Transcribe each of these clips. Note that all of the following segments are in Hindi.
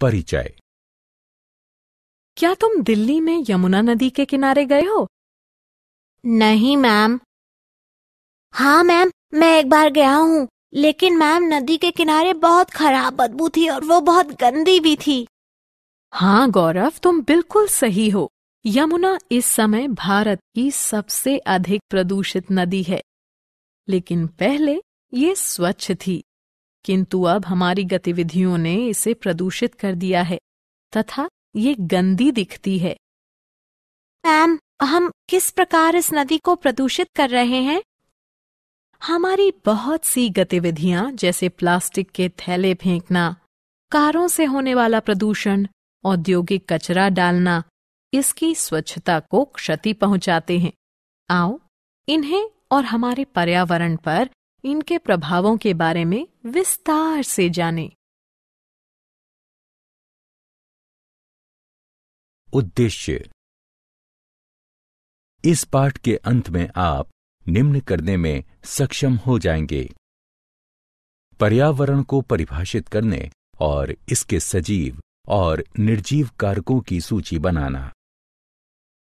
परिचय। क्या तुम दिल्ली में यमुना नदी के किनारे गए हो? नहीं मैम। हाँ मैम, मैं एक बार गया हूँ, लेकिन मैम नदी के किनारे बहुत खराब बदबू थी और वो बहुत गंदी भी थी। हाँ गौरव, तुम बिल्कुल सही हो। यमुना इस समय भारत की सबसे अधिक प्रदूषित नदी है, लेकिन पहले ये स्वच्छ थी, किंतु अब हमारी गतिविधियों ने इसे प्रदूषित कर दिया है तथा ये गंदी दिखती है। मैम, हम किस प्रकार इस नदी को प्रदूषित कर रहे हैं? हमारी बहुत सी गतिविधियां, जैसे प्लास्टिक के थैले फेंकना, कारों से होने वाला प्रदूषण, औद्योगिक कचरा डालना, इसकी स्वच्छता को क्षति पहुंचाते हैं। आओ इन्हें और हमारे पर्यावरण पर इनके प्रभावों के बारे में विस्तार से जानें। उद्देश्य। इस पाठ के अंत में आप निम्न करने में सक्षम हो जाएंगे: पर्यावरण को परिभाषित करने और इसके सजीव और निर्जीव कारकों की सूची बनाना,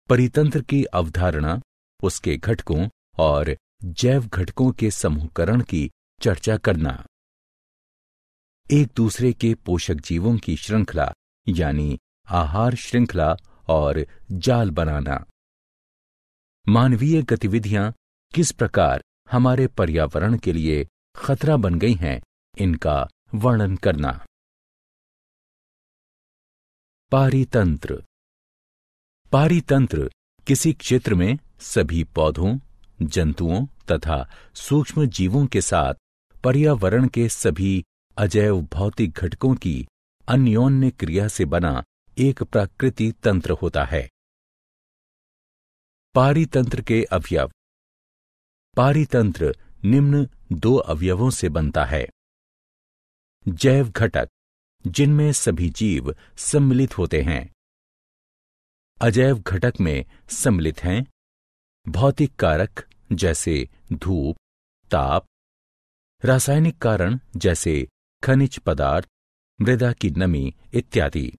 परितंत्र की अवधारणा, उसके घटकों और जैव घटकों के समूहकरण की चर्चा करना, एक दूसरे के पोषक जीवों की श्रृंखला यानी आहार श्रृंखला और जाल बनाना, मानवीय गतिविधियां किस प्रकार हमारे पर्यावरण के लिए खतरा बन गई हैं, इनका वर्णन करना। पारितंत्र। पारितंत्र किसी क्षेत्र में सभी पौधों, जंतुओं तथा सूक्ष्म जीवों के साथ पर्यावरण के सभी अजैव भौतिक घटकों की अन्योन्य क्रिया से बना एक प्राकृतिक तंत्र होता है। पारितंत्र के अवयव। पारितंत्र निम्न दो अवयवों से बनता है: जैव घटक, जिनमें सभी जीव सम्मिलित होते हैं, अजैव घटक में सम्मिलित हैं, भौतिक कारक जैसे धूप, ताप, रासायनिक कारण जैसे खनिज पदार्थ, मृदा की नमी इत्यादि।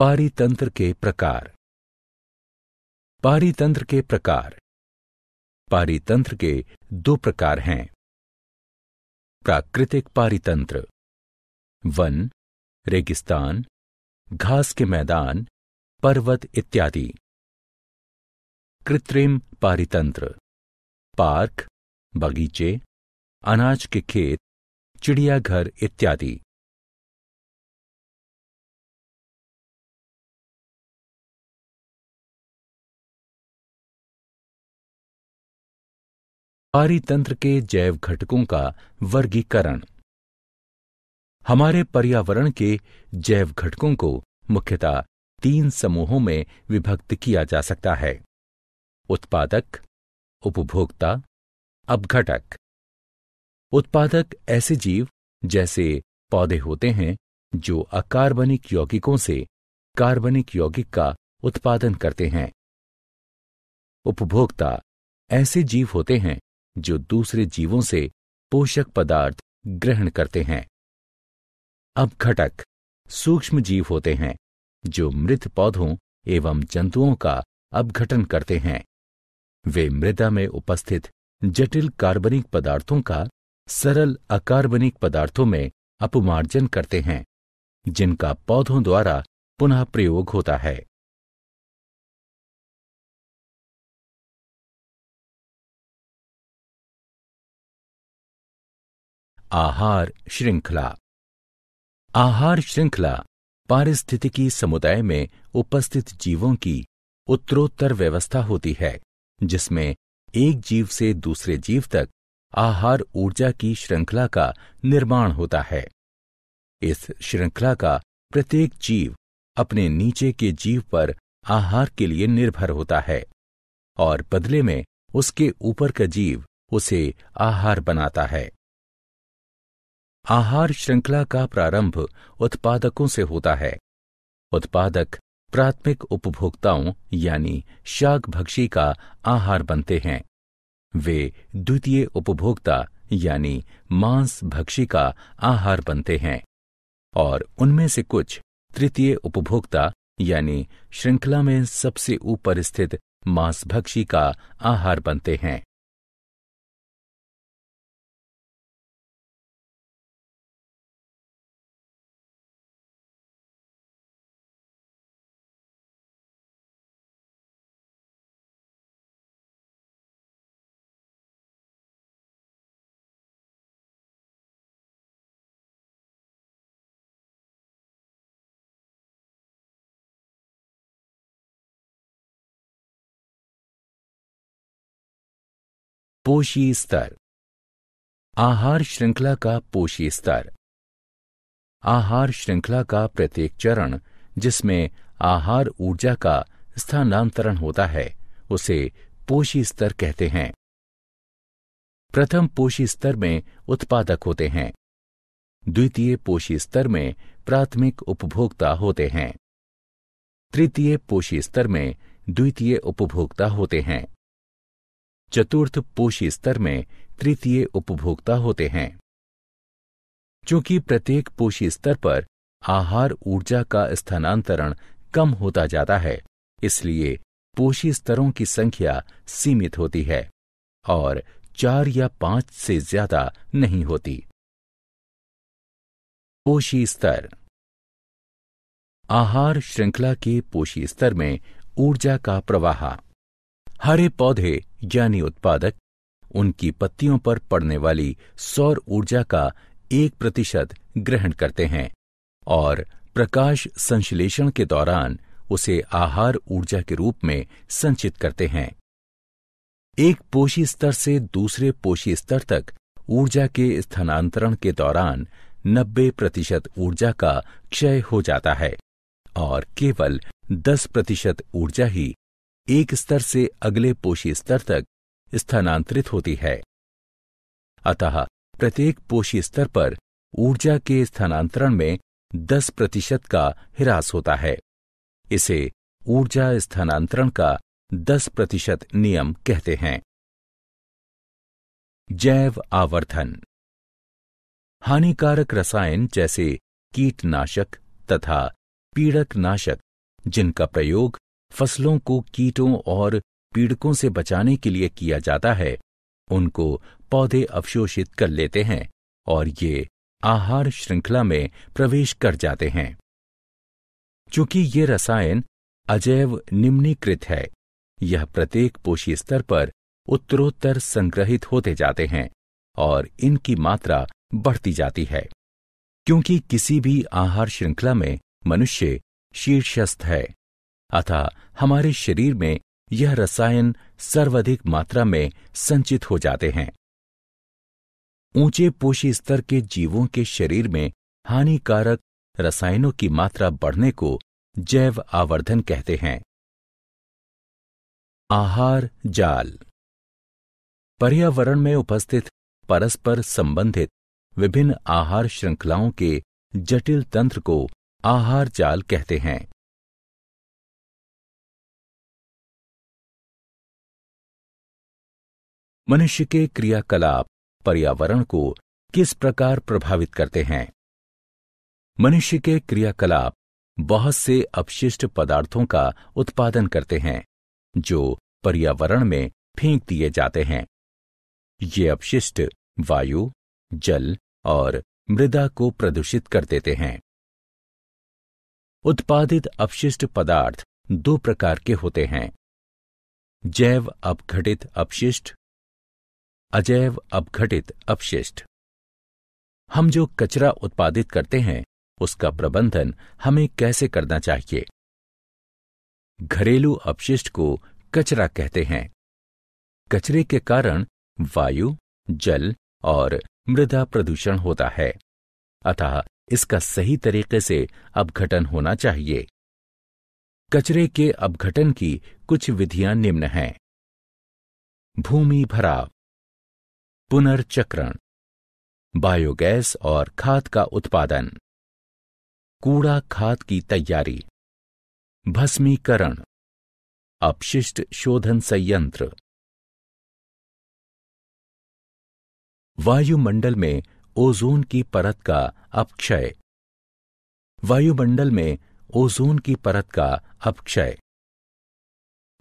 पारितंत्र के प्रकार। पारितंत्र के प्रकार। पारितंत्र के दो प्रकार हैं: प्राकृतिक पारितंत्र, वन, रेगिस्तान, घास के मैदान, पर्वत इत्यादि; कृत्रिम पारितंत्र, पार्क, बगीचे, अनाज के खेत, चिड़ियाघर इत्यादि। पारितंत्र के जैव घटकों का वर्गीकरण। हमारे पर्यावरण के जैव घटकों को मुख्यतः 3 समूहों में विभक्त किया जा सकता है: उत्पादक, उपभोक्ता, अपघटक। उत्पादक ऐसे जीव जैसे पौधे होते हैं जो अकार्बनिक यौगिकों से कार्बनिक यौगिक का उत्पादन करते हैं। उपभोक्ता ऐसे जीव होते हैं जो दूसरे जीवों से पोषक पदार्थ ग्रहण करते हैं। अपघटक सूक्ष्म जीव होते हैं जो मृत पौधों एवं जंतुओं का अपघटन करते हैं। वे मृदा में उपस्थित जटिल कार्बनिक पदार्थों का सरल अकार्बनिक पदार्थों में अपमार्जन करते हैं, जिनका पौधों द्वारा पुनः प्रयोग होता है। आहार श्रृंखला। आहार श्रृंखला पारिस्थितिकी समुदाय में उपस्थित जीवों की उत्तरोत्तर व्यवस्था होती है, जिसमें एक जीव से दूसरे जीव तक आहार ऊर्जा की श्रृंखला का निर्माण होता है। इस श्रृंखला का प्रत्येक जीव अपने नीचे के जीव पर आहार के लिए निर्भर होता है और बदले में उसके ऊपर का जीव उसे आहार बनाता है। आहार श्रृंखला का प्रारंभ उत्पादकों से होता है। उत्पादक प्राथमिक उपभोक्ताओं यानी शाकभक्षी का आहार बनते हैं। वे द्वितीय उपभोक्ता यानी मांसभक्षी का आहार बनते हैं और उनमें से कुछ तृतीय उपभोक्ता यानी श्रृंखला में सबसे ऊपर स्थित मांसभक्षी का आहार बनते हैं। पोषी स्तर। आहार श्रृंखला का पोषी स्तर। आहार श्रृंखला का प्रत्येक चरण जिसमें आहार ऊर्जा का स्थानांतरण होता है उसे पोषी स्तर कहते हैं। प्रथम पोषी स्तर में उत्पादक होते हैं। द्वितीय पोषी स्तर में प्राथमिक उपभोक्ता होते हैं। तृतीय पोषी स्तर में द्वितीय उपभोक्ता होते हैं। चतुर्थ पोषी स्तर में तृतीय उपभोक्ता होते हैं। चूंकि प्रत्येक पोषी स्तर पर आहार ऊर्जा का स्थानांतरण कम होता जाता है, इसलिए पोषी स्तरों की संख्या सीमित होती है और 4 या 5 से ज्यादा नहीं होती। पोषी स्तर। आहार श्रृंखला के पोषी स्तर में ऊर्जा का प्रवाह। हरे पौधे यानी उत्पादक उनकी पत्तियों पर पड़ने वाली सौर ऊर्जा का 1% ग्रहण करते हैं और प्रकाश संश्लेषण के दौरान उसे आहार ऊर्जा के रूप में संचित करते हैं। एक पोषी स्तर से दूसरे पोषी स्तर तक ऊर्जा के स्थानांतरण के दौरान 90% ऊर्जा का क्षय हो जाता है और केवल 10% ऊर्जा ही एक स्तर से अगले पोषी स्तर तक स्थानांतरित होती है। अतः प्रत्येक पोषी स्तर पर ऊर्जा के स्थानांतरण में 10% का ह्रास होता है। इसे ऊर्जा स्थानांतरण का 10% नियम कहते हैं। जैव आवर्धन। हानिकारक रसायन जैसे कीटनाशक तथा पीड़कनाशक जिनका प्रयोग फसलों को कीटों और पीड़कों से बचाने के लिए किया जाता है, उनको पौधे अवशोषित कर लेते हैं और ये आहार श्रृंखला में प्रवेश कर जाते हैं। चूंकि ये रसायन अजैव निम्नीकृत है, यह प्रत्येक पोषी स्तर पर उत्तरोत्तर संग्रहित होते जाते हैं और इनकी मात्रा बढ़ती जाती है। क्योंकि किसी भी आहार श्रृंखला में मनुष्य शीर्षस्थ है, अतः हमारे शरीर में यह रसायन सर्वाधिक मात्रा में संचित हो जाते हैं। ऊंचे पोषी स्तर के जीवों के शरीर में हानिकारक रसायनों की मात्रा बढ़ने को जैव आवर्धन कहते हैं। आहार जाल। पर्यावरण में उपस्थित परस्पर संबंधित विभिन्न आहार श्रृंखलाओं के जटिल तंत्र को आहार जाल कहते हैं। मनुष्य के क्रियाकलाप पर्यावरण को किस प्रकार प्रभावित करते हैं? मनुष्य के क्रियाकलाप बहुत से अपशिष्ट पदार्थों का उत्पादन करते हैं जो पर्यावरण में फेंक दिए जाते हैं। ये अपशिष्ट वायु, जल और मृदा को प्रदूषित कर देते हैं। उत्पादित अपशिष्ट पदार्थ 2 प्रकार के होते हैं। जैव अपघटित अपशिष्ट, अजैव अपघटित अपशिष्ट। हम जो कचरा उत्पादित करते हैं उसका प्रबंधन हमें कैसे करना चाहिए? घरेलू अपशिष्ट को कचरा कहते हैं। कचरे के कारण वायु, जल और मृदा प्रदूषण होता है, अतः इसका सही तरीके से अपघटन होना चाहिए। कचरे के अपघटन की कुछ विधियां निम्न हैं। भूमि भराव, पुनर्चक्रण, बायोगैस और खाद का उत्पादन, कूड़ा खाद की तैयारी, भस्मीकरण, अपशिष्ट शोधन संयंत्र। वायुमंडल में ओजोन की परत का अपक्षय। वायुमंडल में ओजोन की परत का अपक्षय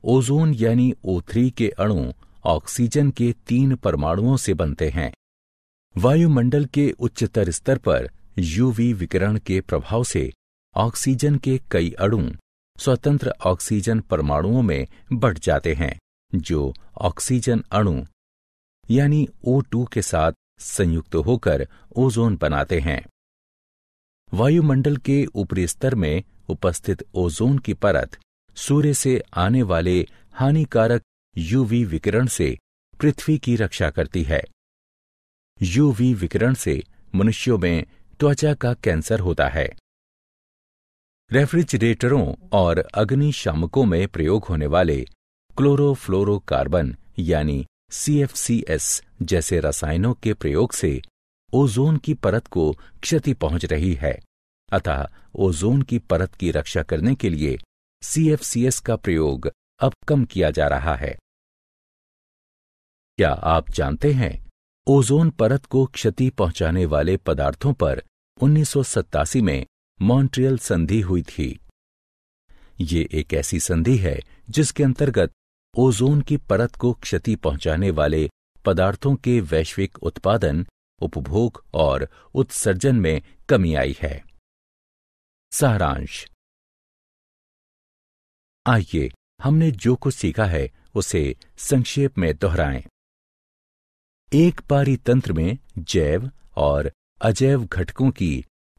ओजोन यानी O3 के अणु ऑक्सीजन के 3 परमाणुओं से बनते हैं। वायुमंडल के उच्चतर स्तर पर यूवी विकिरण के प्रभाव से ऑक्सीजन के कई अणु स्वतंत्र ऑक्सीजन परमाणुओं में बढ़ जाते हैं, जो ऑक्सीजन अणु यानी O2 के साथ संयुक्त होकर ओजोन बनाते हैं। वायुमंडल के ऊपरी स्तर में उपस्थित ओजोन की परत सूर्य से आने वाले हानिकारक यूवी विकिरण से पृथ्वी की रक्षा करती है। यूवी विकिरण से मनुष्यों में त्वचा का कैंसर होता है। रेफ्रिजरेटरों और अग्निशामकों में प्रयोग होने वाले क्लोरोफ्लोरोकार्बन यानी CFCs जैसे रसायनों के प्रयोग से ओजोन की परत को क्षति पहुंच रही है, अतः ओजोन की परत की रक्षा करने के लिए CFCs का प्रयोग अब कम किया जा रहा है। क्या आप जानते हैं ओजोन परत को क्षति पहुंचाने वाले पदार्थों पर 1987 में मॉन्ट्रियल संधि हुई थी। ये एक ऐसी संधि है जिसके अंतर्गत ओजोन की परत को क्षति पहुंचाने वाले पदार्थों के वैश्विक उत्पादन, उपभोग और उत्सर्जन में कमी आई है। सारांश। आइए हमने जो कुछ सीखा है उसे संक्षेप में दोहराएं। एक पारितंत्र में जैव और अजैव घटकों की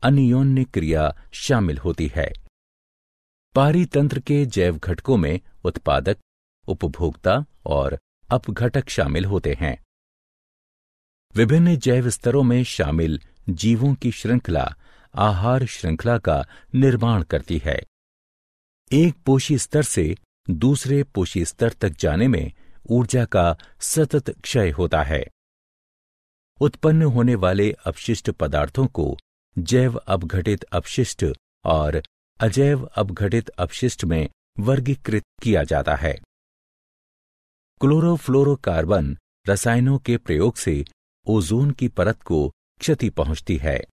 अन्योन्य क्रिया शामिल होती है। पारितंत्र के जैव घटकों में उत्पादक, उपभोक्ता और अपघटक शामिल होते हैं। विभिन्न जैव स्तरों में शामिल जीवों की श्रृंखला आहार श्रृंखला का निर्माण करती है। एक पोषी स्तर से दूसरे पोषी स्तर तक जाने में ऊर्जा का सतत क्षय होता है। उत्पन्न होने वाले अपशिष्ट पदार्थों को जैव अपघटित अपशिष्ट और अजैव अपघटित अपशिष्ट में वर्गीकृत किया जाता है। क्लोरोफ्लोरोकार्बन रसायनों के प्रयोग से ओजोन की परत को क्षति पहुंचती है।